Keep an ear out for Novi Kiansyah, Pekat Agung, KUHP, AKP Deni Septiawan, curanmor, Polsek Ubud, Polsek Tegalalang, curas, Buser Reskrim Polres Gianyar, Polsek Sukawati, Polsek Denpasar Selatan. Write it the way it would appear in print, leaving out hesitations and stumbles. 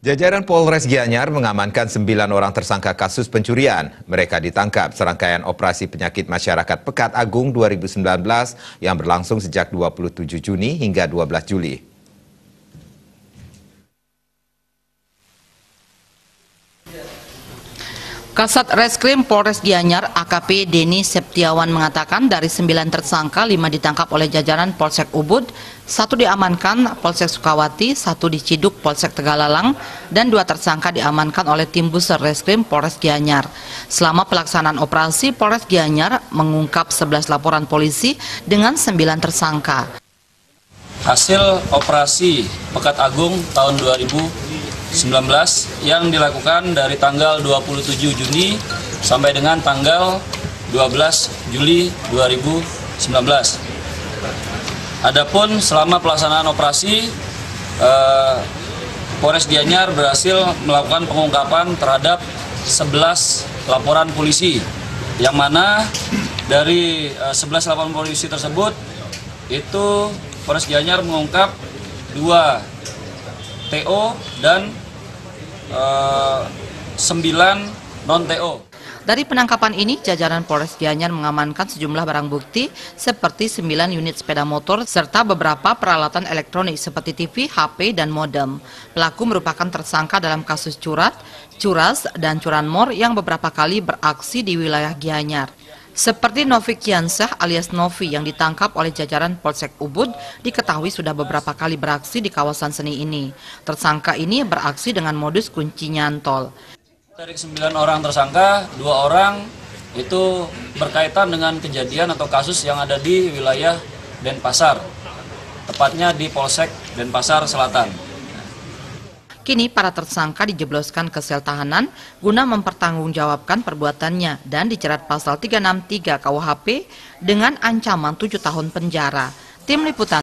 Jajaran Polres Gianyar mengamankan 9 orang tersangka kasus pencurian. Mereka ditangkap serangkaian operasi penyakit masyarakat Pekat Agung 2019 yang berlangsung sejak 27 Juni hingga 12 Juli. Kasat Reskrim Polres Gianyar AKP Deni Septiawan mengatakan dari 9 tersangka 5 ditangkap oleh jajaran Polsek Ubud, 1 diamankan Polsek Sukawati, 1 diciduk Polsek Tegalalang, dan 2 tersangka diamankan oleh tim Buser Reskrim Polres Gianyar. Selama pelaksanaan operasi, Polres Gianyar mengungkap 11 laporan polisi dengan 9 tersangka. Hasil operasi Pekat Agung tahun 2019 yang dilakukan dari tanggal 27 Juni sampai dengan tanggal 12 Juli 2019. Adapun selama pelaksanaan operasi, Polres Gianyar berhasil melakukan pengungkapan terhadap 11 laporan polisi, yang mana dari 11 laporan polisi tersebut itu Polres Gianyar mengungkap 2 TO dan 9 non-TO. Dari penangkapan ini, jajaran Polres Gianyar mengamankan sejumlah barang bukti seperti 9 unit sepeda motor serta beberapa peralatan elektronik seperti TV, HP, dan modem. Pelaku merupakan tersangka dalam kasus curas, dan curanmor yang beberapa kali beraksi di wilayah Gianyar. Seperti Novi Kiansyah alias Novi yang ditangkap oleh jajaran Polsek Ubud diketahui sudah beberapa kali beraksi di kawasan seni ini. Tersangka ini beraksi dengan modus kunci nyantol. Dari 9 orang tersangka, 2 orang itu berkaitan dengan kejadian atau kasus yang ada di wilayah Denpasar, tepatnya di Polsek Denpasar Selatan. Kini para tersangka dijebloskan ke sel tahanan guna mempertanggungjawabkan perbuatannya dan dijerat pasal 363 KUHP dengan ancaman 7 tahun penjara. Tim Liputan.